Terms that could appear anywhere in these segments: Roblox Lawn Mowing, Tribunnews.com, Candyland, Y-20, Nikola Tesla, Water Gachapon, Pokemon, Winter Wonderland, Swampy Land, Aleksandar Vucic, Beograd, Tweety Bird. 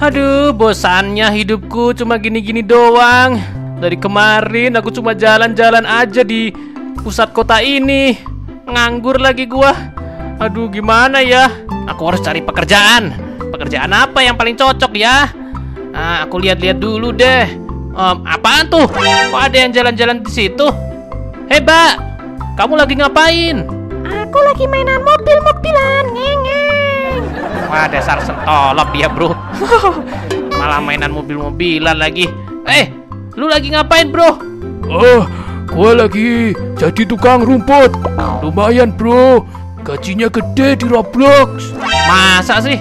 Aduh, bosannya hidupku cuma gini-gini doang. Dari kemarin aku cuma jalan-jalan aja di pusat kota ini. Nganggur lagi gua. Aduh, gimana ya? Aku harus cari pekerjaan. Pekerjaan apa yang paling cocok ya? Nah, aku lihat-lihat dulu deh. Apaan tuh? Kok ada yang jalan-jalan di situ? Hei, Mbak, kamu lagi ngapain? Aku lagi mainan mobil-mobilan. Ngeng-ngeng. Wah, dasar sentolop ya, bro. Malah mainan mobil-mobilan lagi. Lu lagi ngapain, bro? Oh, gua lagi jadi tukang rumput. Lumayan, bro. Gajinya gede di Roblox. Masa sih?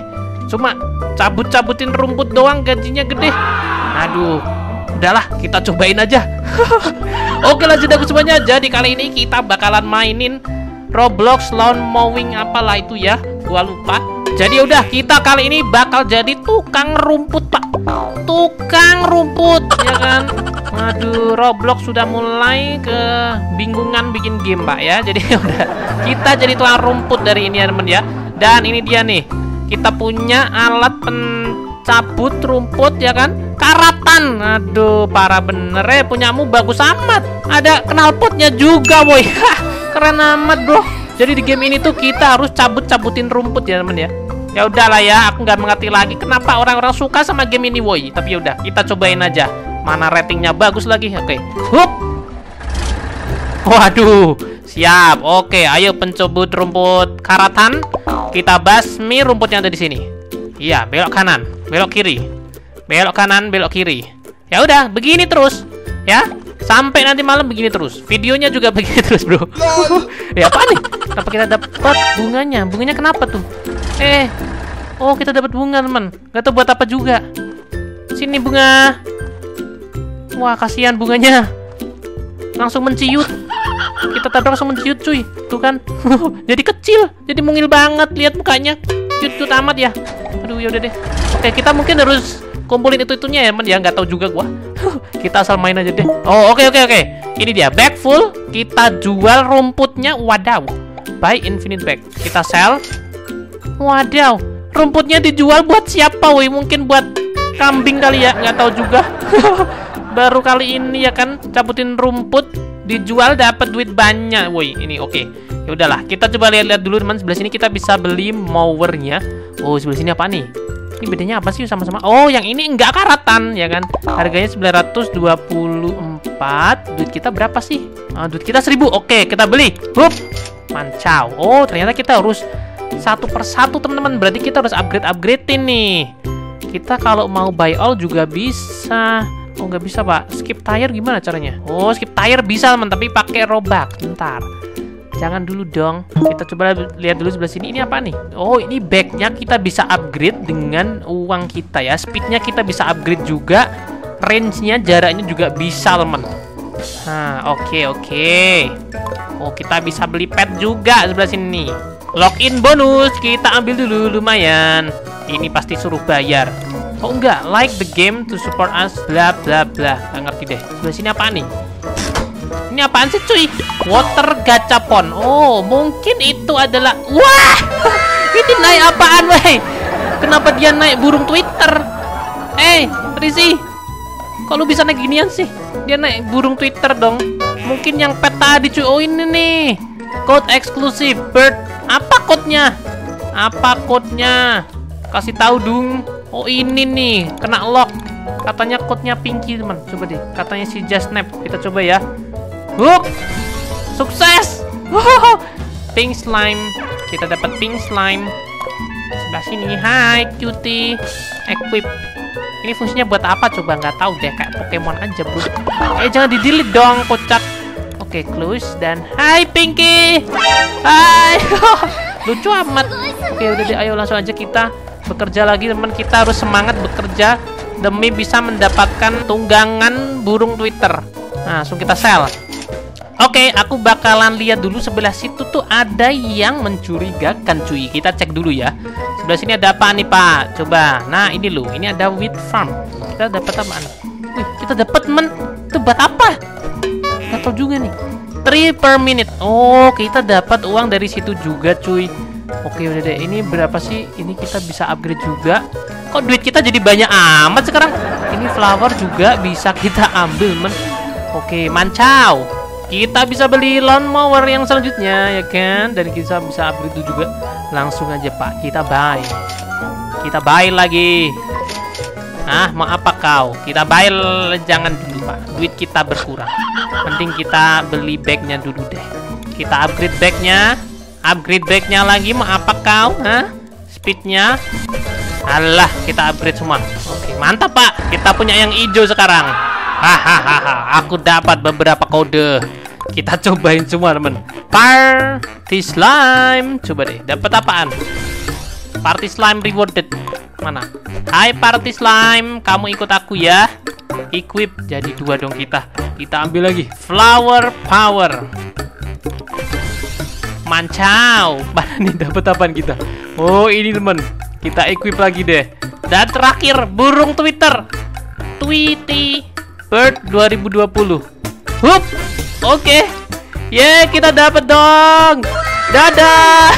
Cuma cabut-cabutin rumput doang gajinya gede. Aduh, udahlah kita cobain aja. Oke lah jadiku semuanya. Jadi kali ini kita bakalan mainin Roblox Lawn Mowing apalah itu ya, gua lupa. Jadi udah, kita kali ini bakal jadi tukang rumput, Pak. Tukang rumput, ya kan? Aduh, Roblox sudah mulai kebingungan bikin game, Pak ya. Jadi udah, kita jadi tukang rumput dari ini ya, teman ya. Dan ini dia nih, kita punya alat pencabut rumput ya kan, karatan. Aduh, parah bener ya, punyamu bagus amat. Ada knalpotnya juga, boy. Keren amat, bro. Jadi di game ini tuh kita harus cabut-cabutin rumput ya temen ya. Ya udahlah ya, aku nggak mengerti lagi kenapa orang-orang suka sama game ini, boy. Tapi yaudah, kita cobain aja. Mana ratingnya bagus lagi? Oke, hup. Waduh, siap. Oke, ayo pencabut rumput karatan. Kita basmi rumput yang ada di sini. Iya, belok kanan, belok kiri, belok kanan, belok kiri. Ya udah, begini terus ya, sampai nanti malam begini terus. Videonya juga begini terus, bro. Ya apa nih? Kenapa kita dapat bunganya? Bunganya kenapa tuh? Oh, kita dapat bunga, teman. Gak tau buat apa juga. Sini bunga. Wah, kasihan bunganya. Langsung menciut. Kita tabrak langsung menciut, cuy. Tuh kan. Jadi kecil. Jadi mungil banget. Lihat mukanya. Cut-cut amat ya. Aduh, yaudah deh. Oke, kita mungkin harus kumpulin itu-itunya ya, teman. Ya, nggak tahu juga gua. Kita asal main aja deh. Oh, oke. Ini dia. Bag full. Kita jual rumputnya. Wadaw. Buy infinite bag. Kita sell. Wadaw. Rumputnya dijual buat siapa, woi? Mungkin buat kambing kali ya. Nggak tahu juga. Baru kali ini ya kan, cabutin rumput dijual dapat duit banyak, woi. Ini oke. Ya udahlah, kita coba lihat-lihat dulu, teman. Sebelah sini kita bisa beli mowernya. Oh, sebelah sini apa nih? Ini bedanya apa sih sama-sama? Oh, yang ini enggak karatan ya kan. Harganya 924. Duit kita berapa sih? Duit kita 1000. Oke, kita beli. Hup. Mancau. Oh, ternyata kita harus satu persatu, teman-teman. Berarti kita harus upgrade-upgradein nih. Kita kalau mau buy all juga bisa. Oh, nggak bisa, Pak. Skip tire gimana caranya? Oh, skip tire bisa, teman, tapi pakai robak. Bentar. Jangan dulu dong. Kita coba lihat dulu sebelah sini. Ini apa nih? Oh, ini bagnya kita bisa upgrade dengan uang kita ya. Speednya kita bisa upgrade juga. Range-nya, jaraknya juga bisa, teman. Nah, oke. Oh, kita bisa beli pet juga sebelah sini. Login bonus. Kita ambil dulu, lumayan. Ini pasti suruh bayar. Oh enggak, like the game to support us, bla bla bla. Nggak ngerti deh. Sebelah sini apaan nih? Ini apaan sih, cuy? Water Gachapon. Oh, mungkin itu adalah... Wah! Ini naik apaan, weh? Kenapa dia naik burung Twitter? Rizzy, kok lu bisa naik ginian sih? Dia naik burung Twitter dong. Mungkin yang pet tadi, cuy. Oh, ini nih. Code eksklusif bird. Apa code-nya? Kasih tahu dong. Oh, ini nih, kena lock. Katanya code-nya Pinky, teman. Coba deh, katanya si Just Snap. Kita coba ya. Hup. Sukses. Wow. Pink slime. Kita dapat pink slime. Sebelah sini. Hai, cutie. Equip. Ini fungsinya buat apa? Coba nggak tahu deh, kayak Pokemon aja, bro. Jangan di-delete dong, kocak. Oke, close dan hai Pinky. Hai. Lucu amat. Oke, udah deh, ayo langsung aja kita bekerja lagi, teman. Kita harus semangat bekerja demi bisa mendapatkan tunggangan burung Twitter. Nah, langsung kita sell. Oke, aku bakalan lihat dulu sebelah situ tuh ada yang mencurigakan, cuy. Kita cek dulu ya. Sebelah sini ada apa nih, Pak? Coba. Nah, ini loh. Ini ada wheat farm. Kita dapat apaan? Wih, kita dapat, men. Itu buat apa? Nggak tahu juga nih. 3 per minute. Oh, kita dapat uang dari situ juga, cuy. Oke, udah deh. Ini berapa sih? Ini kita bisa upgrade juga. Kok duit kita jadi banyak amat sekarang? Ini flower juga bisa kita ambil, men. Oke, mancau. Kita bisa beli lawn mower yang selanjutnya, ya kan? Dan kita bisa upgrade itu juga. Langsung aja, Pak. Kita buy. Kita buy lagi. Ah, mau apa kau? Kita buy, jangan dulu, Pak. Duit kita berkurang. Mending kita beli bagnya dulu deh. Kita upgrade bagnya. Upgrade bagnya lagi, mau apa kau? Hah? Speednya. Alah, kita upgrade semua. Oke, mantap, Pak. Kita punya yang hijau sekarang. Hahaha, aku dapat beberapa kode. Kita cobain semua, temen. Party slime. Coba deh, dapat apaan? Party slime rewarded. Mana? Hai party slime, kamu ikut aku ya. Equip, jadi dua dong kita. Kita ambil lagi flower power. Mancau. Mana nih dapat apaan kita? Oh, ini temen. Kita equip lagi deh. Dan terakhir burung Twitter. Tweety Bird 2020. Hup. Oke. Yeah, kita dapat dong. Dadah.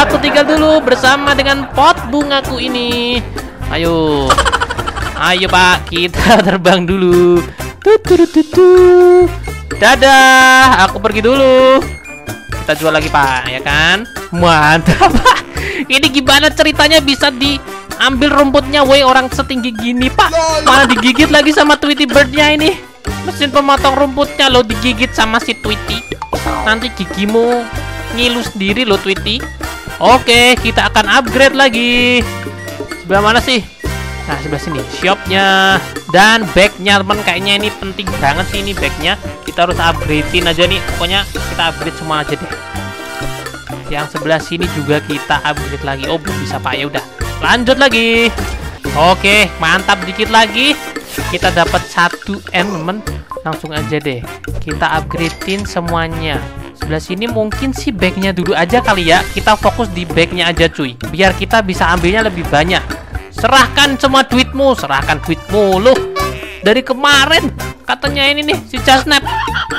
Aku tinggal dulu bersama dengan pot bungaku ini. Ayo. Ayo, Pak, kita terbang dulu. Dadah, aku pergi dulu. Kita jual lagi, Pak, ya kan? Mantap, Pak. Ini gimana ceritanya bisa diambil rumputnya? Woi, orang setinggi gini, Pak. Malah digigit lagi sama Tweety Bird-nya ini. Mesin pemotong rumputnya lo digigit sama si Tweety. Nanti gigimu ngilu sendiri lo, Tweety. Oke, kita akan upgrade lagi. Sebelah mana sih? Nah, sebelah sini shopnya. Dan bagnya, teman, kayaknya ini penting banget sih ini bagnya. Kita harus upgradein aja nih. Pokoknya kita upgrade semua aja deh. Yang sebelah sini juga kita upgrade lagi. Oh, belum bisa, Pak. Ya udah, lanjut lagi. Oke, mantap, dikit lagi. Kita dapat satu M, teman. Langsung aja deh, kita upgradein semuanya. Sebelah sini mungkin sih bagnya dulu aja kali ya. Kita fokus di bagnya aja, cuy, biar kita bisa ambilnya lebih banyak. Serahkan semua duitmu. Serahkan duitmu loh. Dari kemarin katanya ini nih si Jasnap.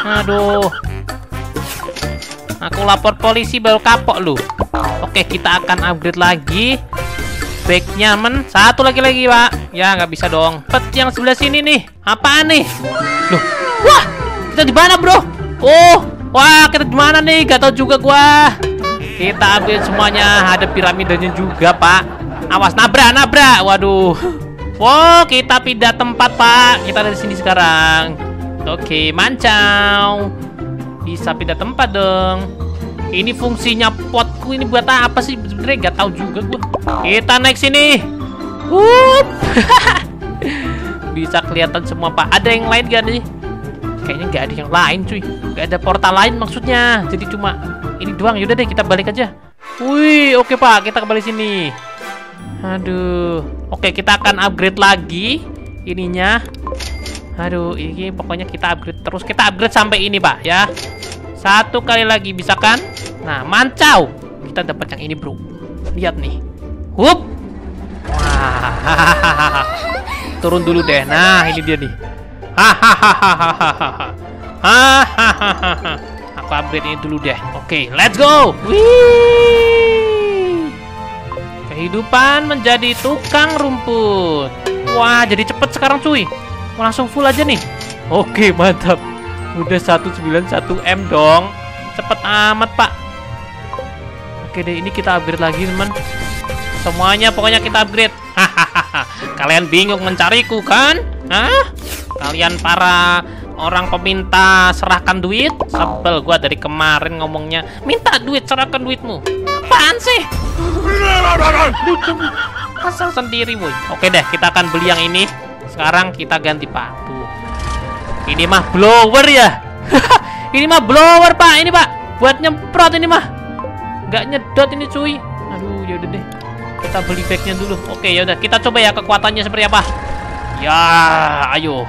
Aduh, aku lapor polisi baru kapok lu. Oke, kita akan upgrade lagi bagnya, men. Satu lagi Pak. Ya nggak bisa dong. Pet yang sebelah sini nih. Apaan nih? Loh, wah, kita di mana, bro? Oh. Wah, kita gimana nih? Gak tau juga gua. Kita ambil semuanya. Ada piramidanya juga, Pak. Awas, nabrak. Waduh. Wow, kita pindah tempat, Pak. Kita dari sini sekarang. Oke, mancau. Bisa pindah tempat dong. Ini fungsinya potku ini buat apa sih? Sebenernya gak tau juga gua. Kita naik sini. Wup. Bisa kelihatan semua, Pak. Ada yang lain gak nih? Kayaknya nggak ada yang lain, cuy. Nggak ada portal lain maksudnya. Jadi cuma ini doang. Yaudah deh, kita balik aja. Wih, oke, Pak, kita kembali sini. Aduh. Oke, kita akan upgrade lagi ininya. Aduh, ini pokoknya kita upgrade terus. Kita upgrade sampai ini, Pak, ya. Satu kali lagi bisa kan? Nah, mancau. Kita dapat yang ini, bro. Lihat nih. Hup. Wah. Turun dulu deh. Nah, ini dia nih. Hahaha. Aku upgrade ini dulu deh. Oke, let's go. Wih. Kehidupan menjadi tukang rumput. Wah, jadi cepet sekarang, cuy. Mau langsung full aja nih. Oke, mantap. Udah 191M dong. Cepet amat, Pak. Oke deh, ini kita upgrade lagi, teman. Semuanya pokoknya kita upgrade. Hahaha. Kalian bingung mencariku kan? Hah? Kalian para orang peminta serahkan duit. Sebel gua dari kemarin ngomongnya minta duit, serahkan duitmu. Apaan sih? Pasang sendiri, boy. Oke deh, kita akan beli yang ini. Sekarang kita ganti patu. Ini mah blower ya. Ini mah blower, Pak. Ini, Pak, buat nyemprot ini mah. Nggak nyedot ini, cuy. Aduh, yaudah deh, kita beli bagnya dulu. Oke, yaudah, kita coba ya kekuatannya seperti apa. Ya, ayo.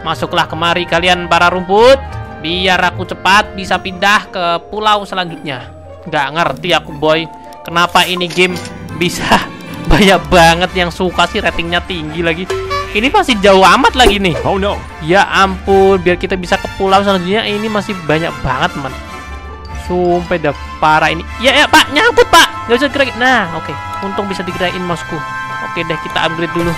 Masuklah kemari kalian para rumput. Biar aku cepat bisa pindah ke pulau selanjutnya. Nggak ngerti aku, boy, kenapa ini game bisa banyak banget yang suka sih, ratingnya tinggi lagi. Ini masih jauh amat lagi nih. Oh no. Ya ampun, biar kita bisa ke pulau selanjutnya. Ini masih banyak banget, teman. Sumpah dah parah ini. Ya, Pak, nyangkut, Pak. Nggak bisa gerak. Nah, oke. Untung bisa digerakin, Mosku. Oke deh, kita upgrade dulu.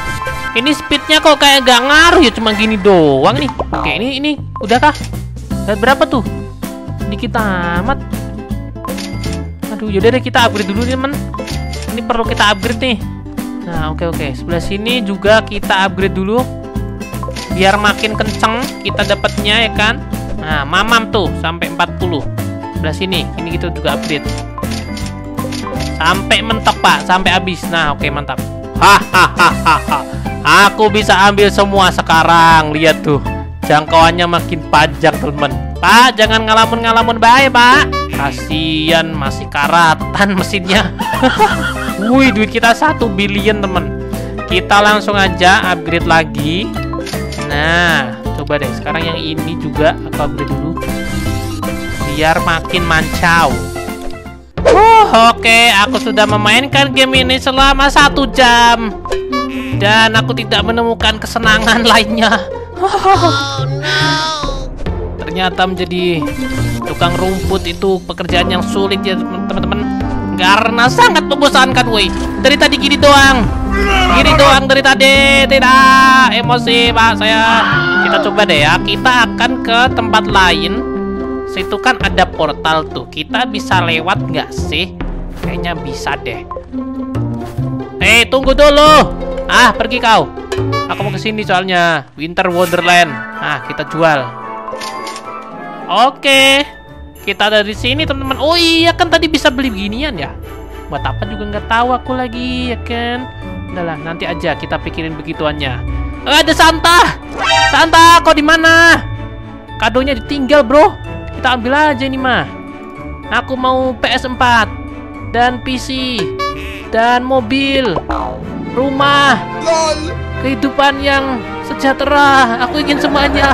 Ini speednya kok kayak gak ngaruh ya, cuma gini doang nih. Oke, ini udahkah? Dan berapa tuh? Dikit amat. Aduh, yaudah deh kita upgrade dulu nih, men. Ini perlu kita upgrade nih. Nah, oke. Sebelah sini juga kita upgrade dulu. Biar makin kenceng kita dapatnya ya kan. Nah, mamam tuh sampai 40. Sebelah sini, ini kita juga upgrade. Sampai mentok, Pak, sampai habis. Nah, oke, mantap. Hahaha. Aku bisa ambil semua sekarang. Lihat tuh, jangkauannya makin panjang, teman. Pak, jangan ngalamun-ngalamun bae, Pak. Kasian, masih karatan mesinnya. Wih, duit kita 1 billion, teman. Kita langsung aja upgrade lagi. Nah, coba deh sekarang yang ini juga aku upgrade dulu biar makin mancau. Oke, aku sudah memainkan game ini selama 1 jam dan aku tidak menemukan kesenangan lainnya. Ternyata menjadi tukang rumput itu pekerjaan yang sulit ya, teman-teman, karena sangat membosankan. Woi, dari tadi gini doang dari tadi. Tidak, emosi, Pak, saya. Kita coba deh ya, kita akan ke tempat lain. Situ kan ada portal tuh. Kita bisa lewat nggak sih? Kayaknya bisa deh. Eh, tunggu dulu. Ah, pergi kau. Aku mau kesini soalnya. Winter Wonderland. Ah, kita jual. Oke. Kita dari sini, teman-teman. Oh iya, kan tadi bisa beli beginian ya. Buat apa juga nggak tahu aku lagi, ya kan? Udahlah, nanti aja kita pikirin begituannya. Oh, ada Santa. Santa, kau di mana? Kadonya ditinggal, bro. Kita ambil aja nih, mah. Aku mau PS4 dan PC dan mobil, rumah, kehidupan yang sejahtera. Aku ingin semuanya.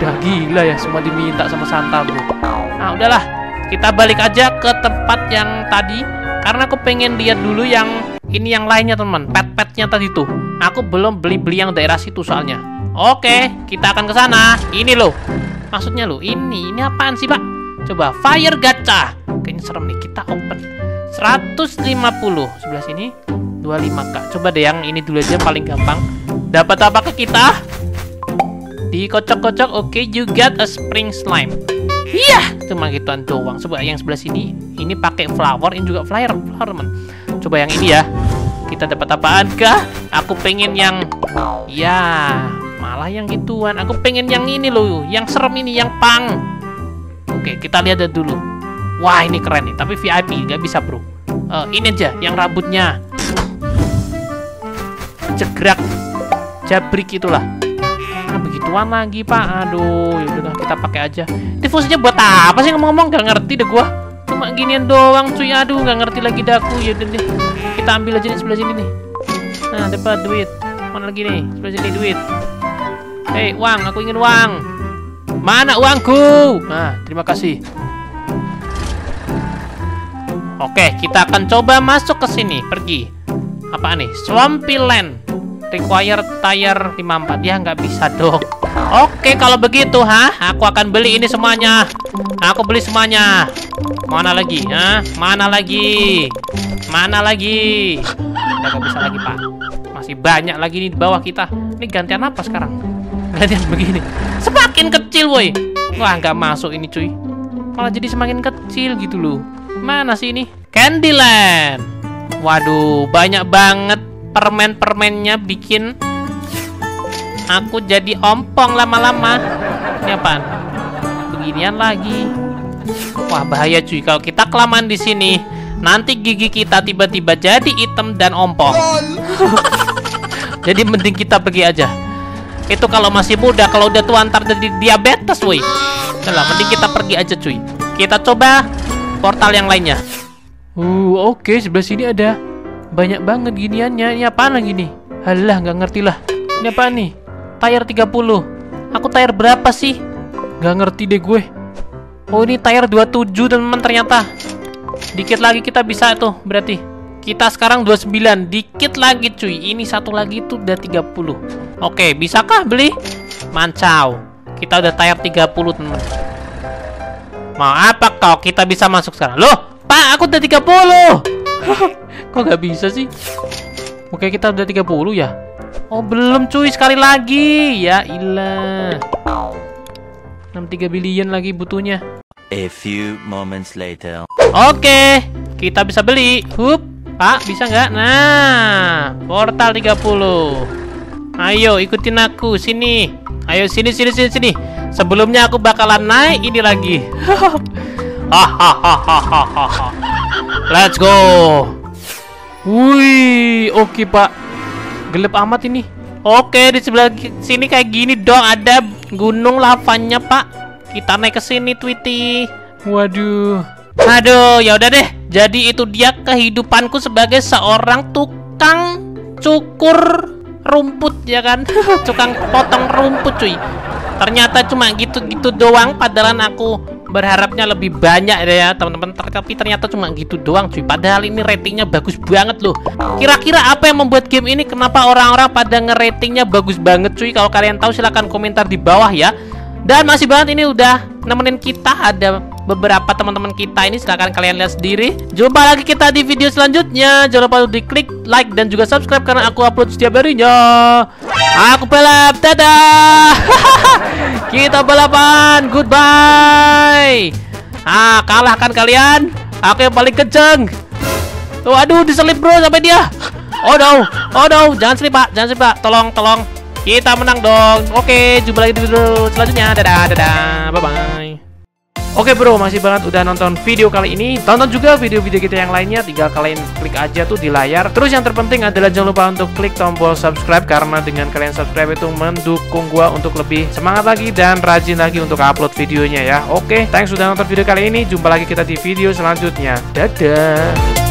Udah gila ya, semua diminta sama Santa, bro. Nah, udahlah, kita balik aja ke tempat yang tadi karena aku pengen lihat dulu yang ini, yang lainnya, teman. Pet-petnya tadi tuh. Aku belum beli yang daerah situ soalnya. Oke, kita akan ke sana. Ini loh. Maksudnya lo, ini apaan sih, Pak? Coba Fire Gacha. Kayaknya serem nih, kita open 150. Sebelah sini 25k. Coba deh yang ini dulu aja, paling gampang. Dapat apa ke kita? Dikocok-kocok. Oke, you got a spring slime. Iya, cuma gituan doang. Coba yang sebelah sini, ini pakai flower, ini juga flower, teman. Coba yang ini ya. Kita dapat apaan kah? Aku pengen yang ya. Malah yang gituan. Aku pengen yang ini loh, yang serem ini, yang pang. Oke, kita lihat dulu. Wah, ini keren nih, tapi VIP nggak bisa, bro. Ini aja, yang rambutnya jegrak jabrik itulah. Nah, begituan lagi, Pak. Aduh, yaudah kita pakai aja. Diffusernya buat apa sih, ngomong-ngomong? Nggak ngerti deh gua. Cuma ginian doang, cuy. Aduh, nggak ngerti lagi dah aku. Yaudah deh, kita ambil aja di sebelah sini nih. Nah, dapat duit. Mana lagi nih? Sebelah sini duit. Hei, uang, aku ingin uang. Mana uangku? Nah, terima kasih. Oke, kita akan coba masuk ke sini. Pergi. Apa nih? Swampy Land. Require tire 54. Ya, nggak bisa dong. Oke, kalau begitu, aku akan beli ini semuanya. Aku beli semuanya. Mana lagi? Hah? Mana lagi? Mana lagi? Nggak bisa lagi, Pak. Masih banyak lagi nih di bawah kita. Ini gantian apa sekarang? Gantian begini, semakin kecil, woi. Wah, nggak masuk ini, cuy. Malah jadi semakin kecil gitu loh. Mana sih ini? Candyland. Waduh, banyak banget permen-permennya, bikin aku jadi ompong lama-lama. Ini apaan? Beginian lagi. Wah, bahaya, cuy. Kalau kita kelamaan di sini, nanti gigi kita tiba-tiba jadi hitam dan ompong. Jadi mending kita pergi aja. Itu kalau masih muda, kalau udah tua ntar jadi diabetes, woi. Udah, mending kita pergi aja, cuy. Kita coba portal yang lainnya. Oke, sebelah sini ada banyak banget giniannya. Ini apaan lagi nih? Halah, nggak ngerti lah. Ini apaan nih? Tire 30. Aku tire berapa sih? Nggak ngerti deh gue. Oh, ini tire 27, teman, ternyata. Dikit lagi kita bisa tuh, berarti. Kita sekarang 29. Dikit lagi, cuy. Ini satu lagi itu udah 30. Oke, bisakah beli? Mancau. Kita udah tayar 30, teman. Mau apa kau? Kita bisa masuk sekarang. Loh, Pak, aku udah 30. Kok nggak bisa sih? Oke, kita udah 30 ya. Oh, belum cuy, sekali lagi. Ya ilah. 63 billion lagi butuhnya. A few moments later. Oke, kita bisa beli. Hup. Pak, bisa nggak? Nah, portal 30. Ayo ikutin aku sini. Ayo sini. Sebelumnya aku bakalan naik ini lagi. Hahaha. Let's go. Wih, oke Pak. Gelap amat ini. Oke, di sebelah sini kayak gini dong, ada gunung lavanya Pak. Kita naik ke sini Tweety. Waduh. Aduh, ya udah deh. Jadi itu dia kehidupanku sebagai seorang tukang cukur rumput ya kan. Tukang potong rumput cuy. Ternyata cuma gitu-gitu doang, padahal aku berharapnya lebih banyak ya teman-teman, tapi ternyata cuma gitu doang cuy. Padahal ini ratingnya bagus banget loh. Kira-kira apa yang membuat game ini, kenapa orang-orang pada ngeratingnya bagus banget cuy? Kalau kalian tahu silahkan komentar di bawah ya. Dan masih banget ini udah nemenin kita, ada beberapa teman-teman kita ini, silahkan kalian lihat sendiri. Jumpa lagi kita di video selanjutnya. Jangan lupa untuk diklik like dan juga subscribe karena aku upload setiap harinya. Aku balap, dadah. Kita balapan, goodbye. Ah, kalahkan kalian. Aku yang paling kenceng. Tuh, aduh, diselip bro sampai dia. Oh no, jangan selip Pak, jangan selip Pak, tolong, tolong. Kita menang dong. Oke, jumpa lagi di video selanjutnya. Dadah, dadah, bye bye. Oke bro, masih banget udah nonton video kali ini. Tonton juga video-video kita yang lainnya, tinggal kalian klik aja tuh di layar. Terus yang terpenting adalah jangan lupa untuk klik tombol subscribe, karena dengan kalian subscribe itu mendukung gua untuk lebih semangat lagi dan rajin lagi untuk upload videonya ya. Oke, thanks sudah nonton video kali ini. Jumpa lagi kita di video selanjutnya. Dadah.